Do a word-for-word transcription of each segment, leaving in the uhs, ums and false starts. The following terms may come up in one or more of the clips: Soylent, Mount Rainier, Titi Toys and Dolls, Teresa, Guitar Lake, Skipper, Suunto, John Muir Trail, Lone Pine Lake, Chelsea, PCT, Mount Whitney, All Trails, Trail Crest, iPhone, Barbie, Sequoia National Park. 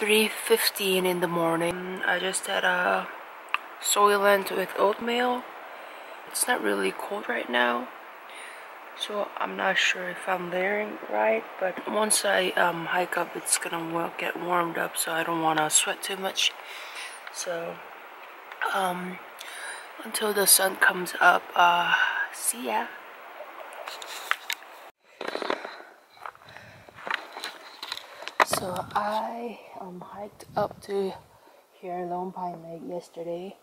three fifteen in the morning. I just had a Soylent with oatmeal. It's not really cold right now, so I'm not sure if I'm layering right, but once I um, hike up, it's gonna well, get warmed up, so I don't wanna sweat too much. So um, until the sun comes up, uh, see ya. So I um, hiked up to here, Lone Pine Lake, yesterday,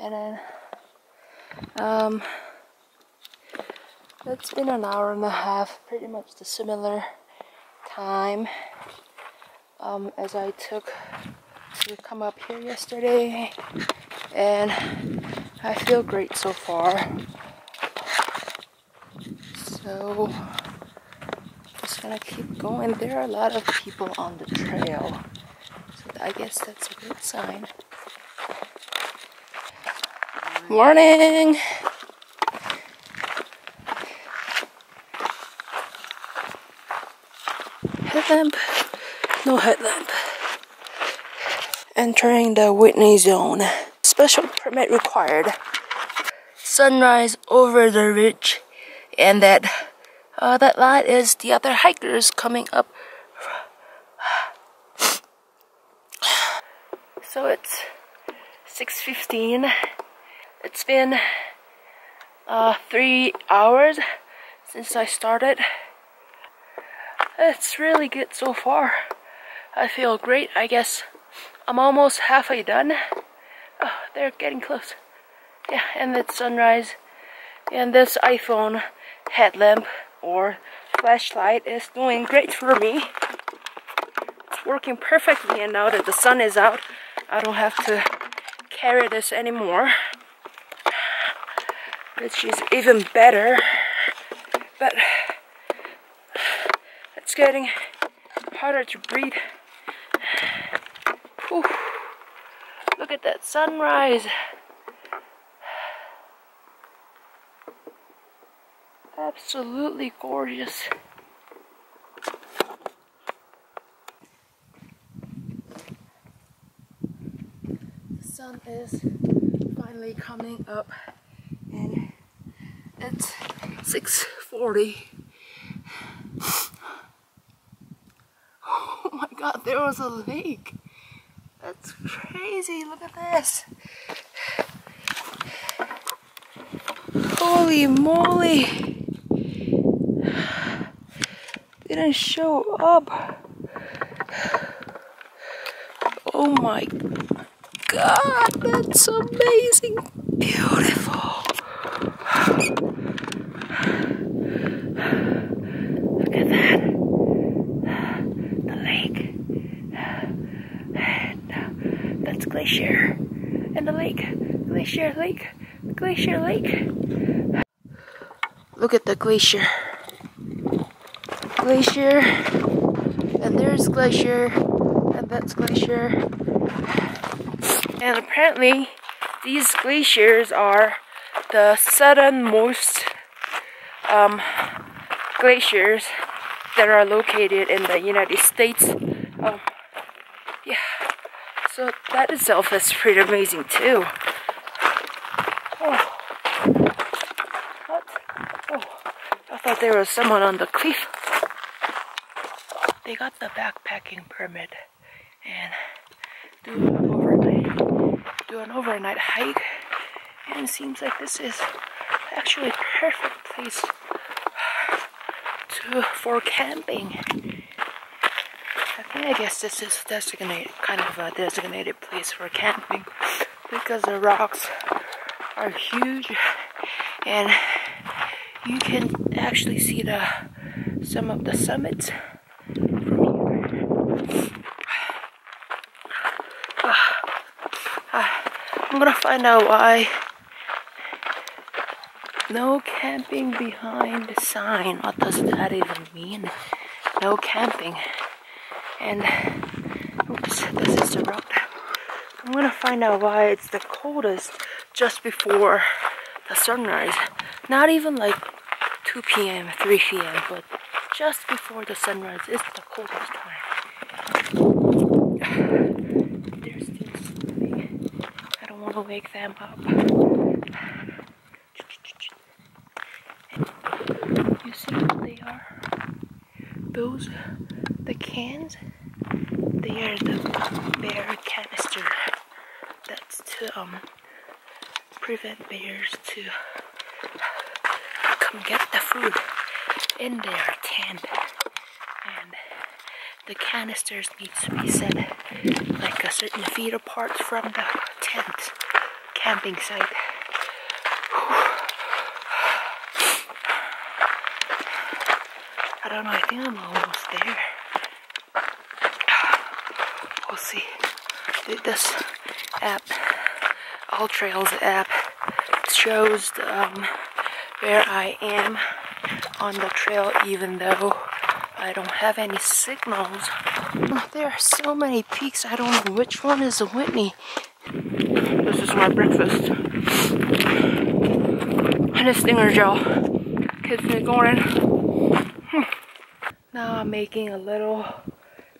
and then um, it's been an hour and a half, pretty much the similar time um, as I took to come up here yesterday, and I feel great so far. So gonna keep going. There are a lot of people on the trail, so I guess that's a good sign. Morning! Headlamp, no headlamp. Entering the Whitney zone. Special permit required. Sunrise over the ridge, and that Uh, that light is the other hikers coming up. So it's six fifteen. It's been uh, three hours since I started. It's really good so far. I feel great. I guess I'm almost halfway done. Oh, they're getting close. Yeah, and it's sunrise. And this iPhone headlamp or flashlight is doing great for me. It's working perfectly, and now that the sun is out, I don't have to carry this anymore, which is even better. But it's getting harder to breathe. Whew. Look at that sunrise. Absolutely gorgeous. The sun is finally coming up, and it's six forty. Oh my god, there was a lake. That's crazy. Look at this. Holy moly. Didn't show up. Oh my god, that's amazing. Beautiful. Look at that. The lake. And that's glacier. And the lake. Glacier lake. Glacier lake. Look at the glacier. Glacier, and there's glacier, and that's glacier. And apparently these glaciers are the southernmost um, glaciers that are located in the United States. Um, yeah, so that itself is pretty amazing too. Oh, what? Oh, I thought there was someone on the cliff. They got the backpacking permit and do an overnight, do an overnight hike, and it seems like this is actually a perfect place to for camping. I think I guess this is designated, kind of a designated place for camping, because the rocks are huge, and you can actually see the some of the summits. I'm gonna find out why no camping behind the sign. What does that even mean? No camping. And oops, this is the rock. I'm gonna find out why it's the coldest just before the sunrise. Not even like two P M, three P M, but just before the sunrise is the coldest time. will wake them up. You see what they are? Those, the cans, they are the bear canister. That's to um, prevent bears to come get the food in their camp. And the canisters need to be set like a certain feet apart from the tent camping site. I don't know, I think I'm almost there. We'll see. This app, All Trails app, shows um, where I am on the trail even though I don't have any signals. There are so many peaks, I don't know which one is Whitney. This is my breakfast. And a stinger gel. Kids get going. Now I'm making a little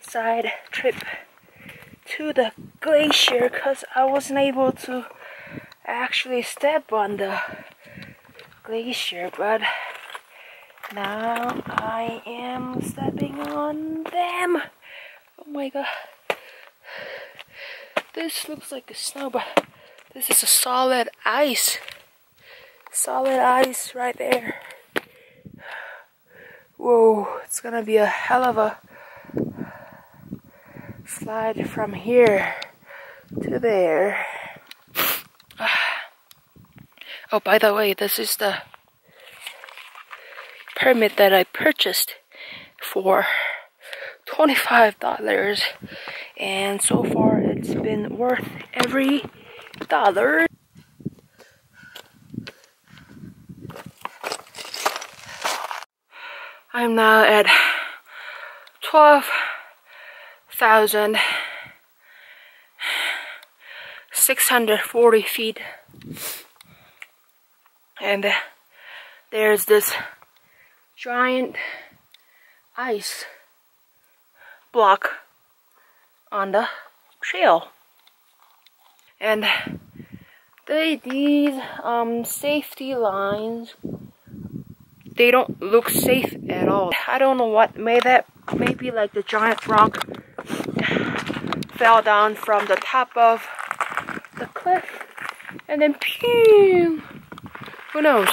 side trip to the glacier because I wasn't able to actually step on the glacier, but now I am stepping on them. Oh my god. This looks like a snow, but this is a solid ice. Solid ice right there. Whoa, it's gonna be a hell of a slide from here to there. Oh, by the way, this is the permit that I purchased for twenty-five dollars, and so far it's been worth every dollar. I'm now at twelve thousand six hundred forty feet, and there's this giant ice block on the trail, and they these um safety lines, they don't look safe at all. I don't know what made that. Maybe like the giant rock fell down from the top of the cliff and then pew, who knows.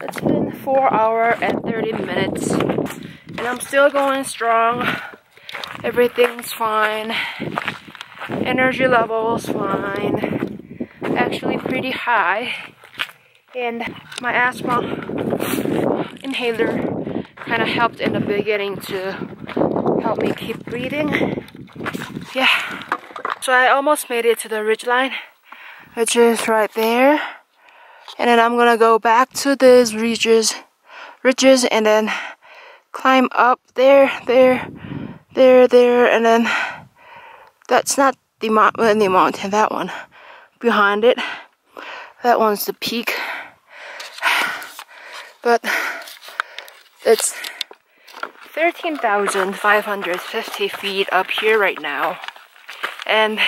It's been four hours and thirty minutes, and I'm still going strong. Everything's fine. Energy level's fine. Actually pretty high. And my asthma inhaler kind of helped in the beginning to help me keep breathing. Yeah. So I almost made it to the ridgeline, which is right there. And then I'm gonna go back to these ridges, ridges, and then climb up there, there, there, there, and then that's not the, the mountain, that one behind it. That one's the peak, but it's thirteen thousand five hundred fifty feet up here right now, and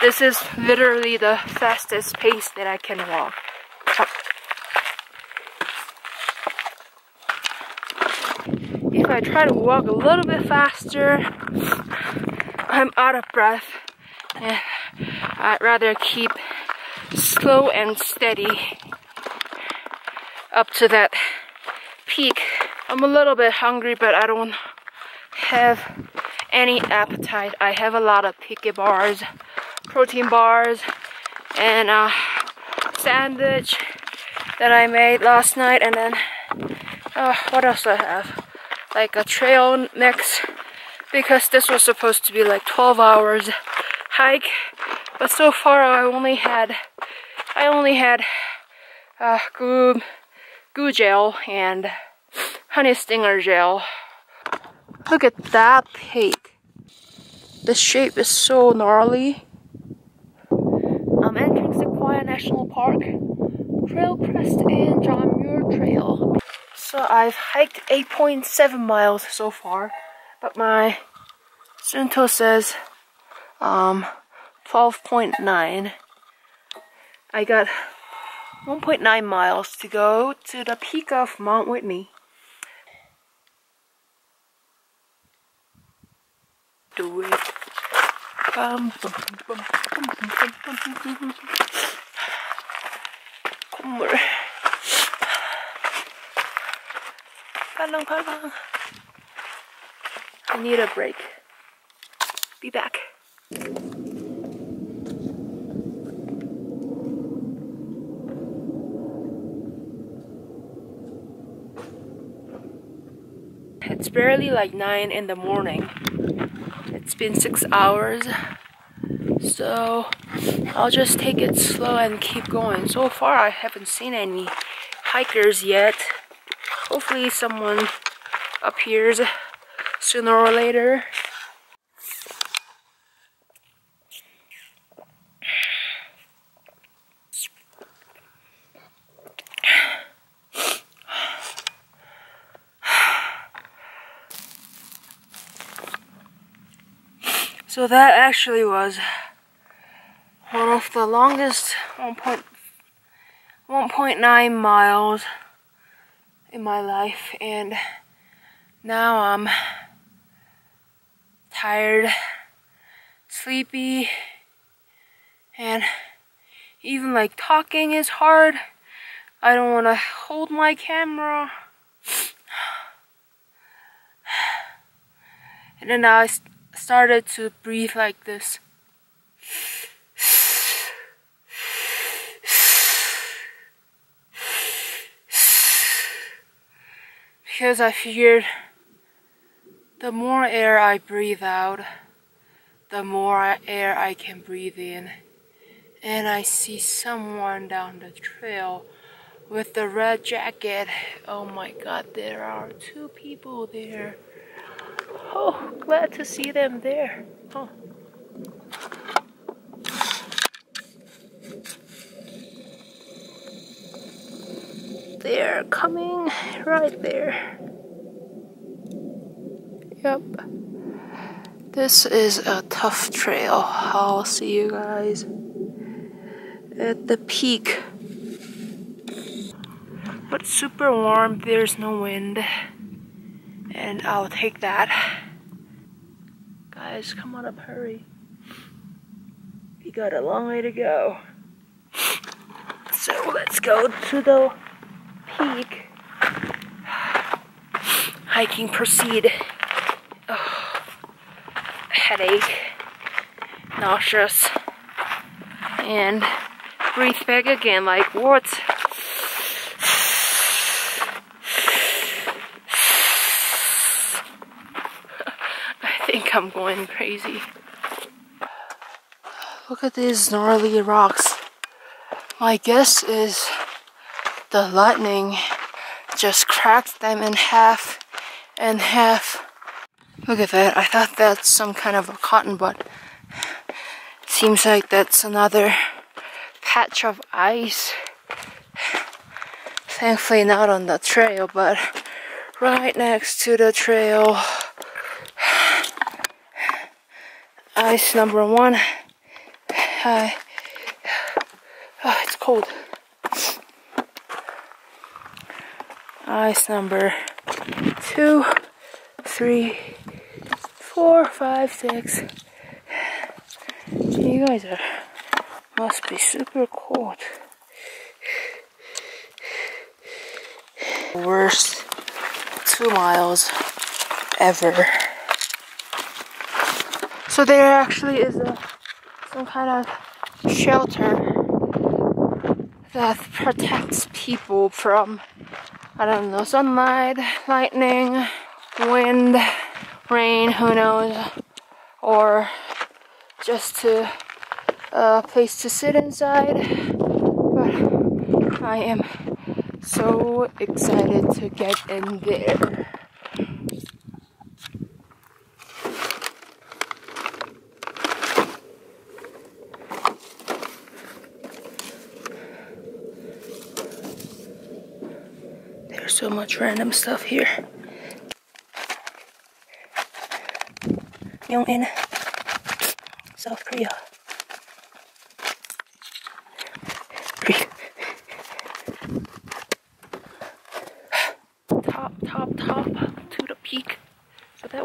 this is literally the fastest pace that I can walk. If I try to walk a little bit faster, I'm out of breath. And I'd rather keep slow and steady up to that peak. I'm a little bit hungry, but I don't have any appetite. I have a lot of picky bars, protein bars, and a sandwich that I made last night, and then uh, what else do I have? Like a trail mix, because this was supposed to be like twelve hours hike, but so far I only had I only had uh, goo goo gel and honey stinger gel. Look at that peak. The shape is so gnarly. I'm entering Sequoia National Park, Trail Crest, and John Muir Trail. So I've hiked eight point seven miles so far, but my Suunto says um, twelve point nine. I got one point nine miles to go to the peak of Mount Whitney. Do it. Bum, bum, bum, bum, bum, bum, bum, bum. 콧물. 팔랑팔랑. I need a break. Be back. It's barely like nine in the morning. It's been six hours, so I'll just take it slow and keep going. So far, I haven't seen any hikers yet. Hopefully someone appears sooner or later. So that actually was one of the longest one point nine miles in my life, and now I'm tired, sleepy, and even like talking is hard. I don't want to hold my camera. And then now I started to breathe like this. Because I figured the more air I breathe out, the more air I can breathe in. And I see someone down the trail with the red jacket. Oh my god, there are two people there. Oh, glad to see them there. Oh. They're coming right there. Yep. This is a tough trail. I'll see you guys at the peak. But it's super warm, there's no wind. And I'll take that. Guys, come on up, hurry. We got a long way to go. So let's go to the peak. Hiking proceed. Oh, headache, nauseous, and breathe back again like what? I'm going crazy. Look at these gnarly rocks. My guess is the lightning just cracked them in half and half. Look at that. I thought that's some kind of a cotton, but seems like that's another patch of ice. Thankfully not on the trail, but right next to the trail. Ice number one. Uh, oh, it's cold. Ice number two, three, four, five, six. You guys are must be super cold. Worst two miles ever. So there actually is a, some kind of shelter that protects people from, I don't know, sunlight, lightning, wind, rain, who knows, or just to a place to sit inside. But I am so excited to get in there. So much random stuff here. Young in South Korea.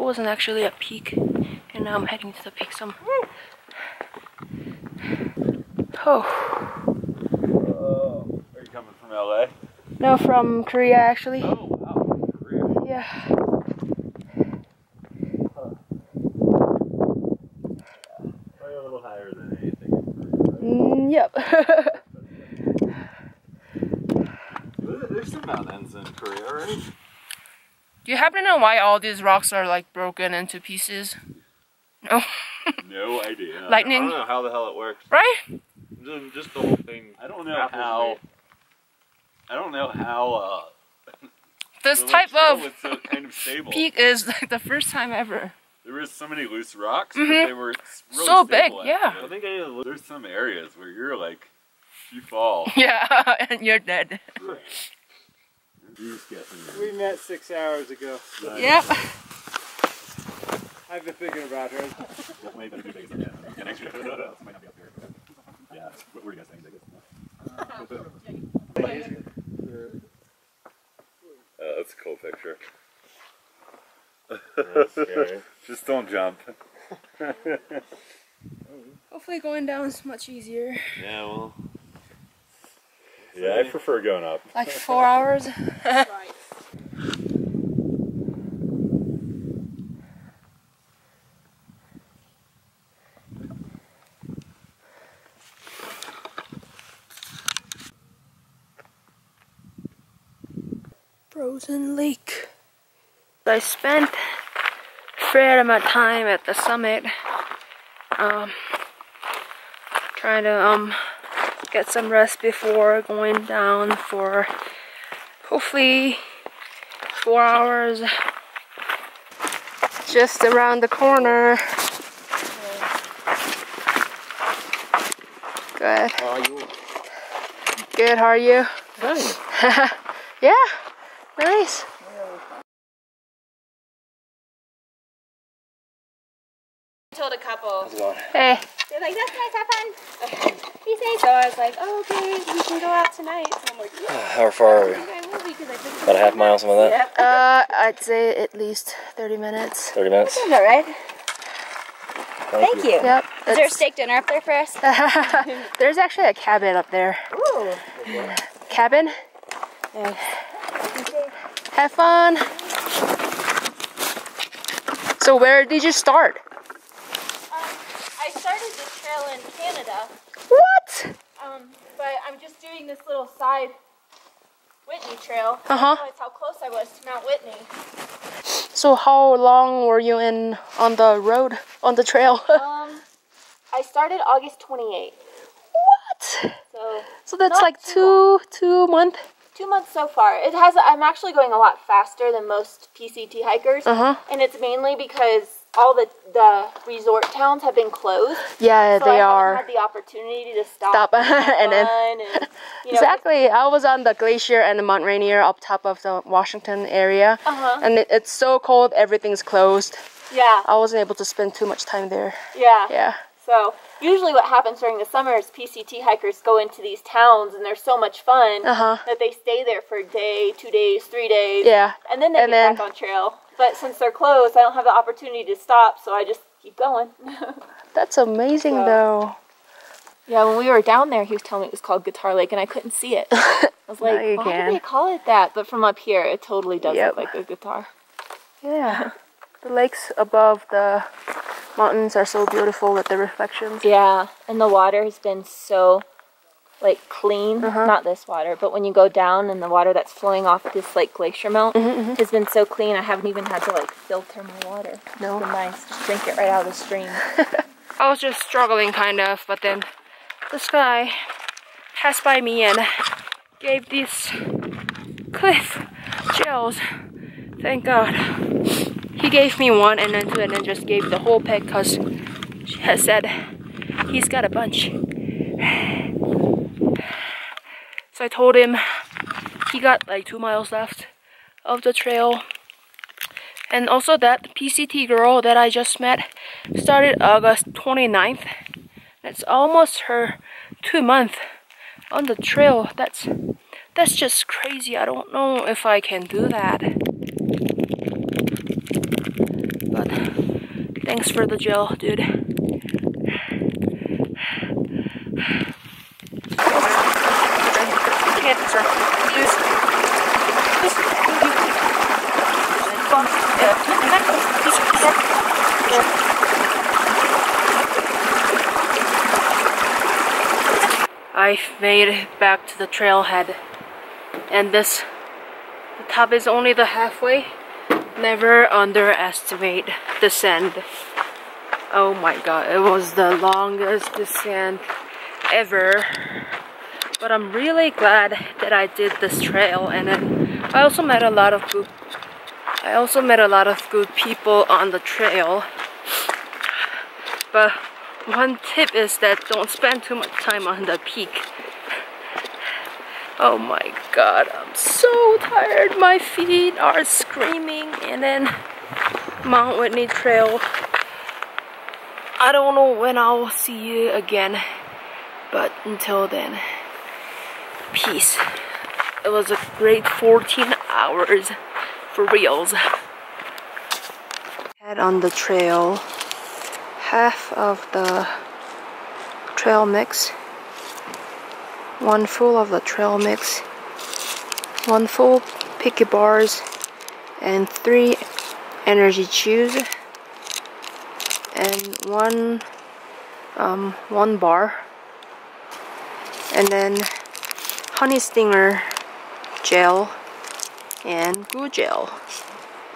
wasn't actually a peak, and now I'm heading to the peak somewhere. Oh. Whoa. Are you coming from L A? No, from Korea actually. Oh, wow, Korea. Yeah. Huh. Probably a little higher than anything in Korea, right? Mm, yep. There's some mountains in Korea, right? Do you happen to know why all these rocks are like broken into pieces? No. No idea. Lightning? I don't know how the hell it works. Right? Just, just the whole thing. I don't know how. I don't know how. Uh, this type of, so kind of stable. Peak is like the first time ever. There was so many loose rocks, mm-hmm. but they were really so big. At, yeah. You know? I think I need there's some areas where you're like, you fall. Yeah, and you're dead. Right. We met six hours ago. Nice. Yep. I've been thinking about her. Yeah. Where do you guys think? That's a cool picture. That's scary. Just don't jump. Hopefully, going down is much easier. Yeah. Well. Yeah, I prefer going up. Like four hours? Right. Frozen Lake. I spent a fair amount of time at the summit um, trying to um, get some rest before going down for hopefully four hours. Just around the corner. Good. How are you? Good, how are you? Good. Yeah, nice. I told a couple. Hey. They're like, that's nice, have fun. He said so. I was like, oh, okay, we can go out tonight. So I'm like, yeah. How far are we? About a half mile, something like that? Yeah. Uh, I'd say at least thirty minutes. thirty minutes? That sounds all right. Thank, Thank you. you. Yep. Is there a steak dinner up there for us? There's actually a cabin up there. Ooh. Cabin? Yes. Have fun. So where did you start? I started this trail in Canada. What? Um, but I'm just doing this little side Whitney trail. Uh-huh. That's how close I was to Mount Whitney. So how long were you in on the road, on the trail? um, I started August twenty-eighth. What? So, so that's like two, two months? Two months so far. It has. I'm actually going a lot faster than most P C T hikers. Uh-huh. And it's mainly because all the, the resort towns have been closed. Yeah, so they I are. Had the opportunity to stop, stop. and then and, you know, exactly. I was on the glacier and the Mount Rainier up top of the Washington area, uh-huh. and it, it's so cold. Everything's closed. Yeah, I wasn't able to spend too much time there. Yeah, yeah. So usually, what happens during the summer is P C T hikers go into these towns, and they're so much fun uh-huh. that they stay there for a day, two days, three days. Yeah, and then they and get then, back on trail. But since they're closed, I don't have the opportunity to stop, so I just keep going. That's amazing, so, though. Yeah, when we were down there, he was telling me it was called Guitar Lake, and I couldn't see it. I was like, why can. do they call it that? But from up here, it totally does yep. look like a guitar. Yeah. The lakes above the mountains are so beautiful with the reflections. Yeah, and the water has been so, like, clean. Uh-huh. Not this water, but when you go down and the water that's flowing off this, like, glacier melt mm-hmm, mm-hmm. has been so clean, I haven't even had to, like, filter my water. No. It's been nice. Just drink it right out of the stream. I was just struggling, kind of, but then this guy passed by me and gave these cliff gels. Thank God. He gave me one and then two and then just gave the whole pack because she has said he's got a bunch. So I told him he got like two miles left of the trail. And also that P C T girl that I just met started August twenty-ninth. That's almost her two month on the trail. That's that's just crazy. I don't know if I can do that. But Thanks for the gel, dude. I've made it back to the trailhead, and this the top is only the halfway. Never underestimate descent. Oh my god, it was the longest descent ever, but I'm really glad that I did this trail. And it, I also met a lot of good I also met a lot of good people on the trail. But one tip is that don't spend too much time on the peak. Oh my god, I'm so tired. My feet are screaming. And then Mount Whitney Trail. I don't know when I'll see you again, but until then, peace. It was a great fourteen hours for reals. Head on the trail. Half of the trail mix, one full of the trail mix, one full picky bars, and three energy chews, and one um, one bar, and then honey stinger gel and goo gel.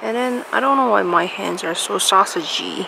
And then I don't know why my hands are so sausagey.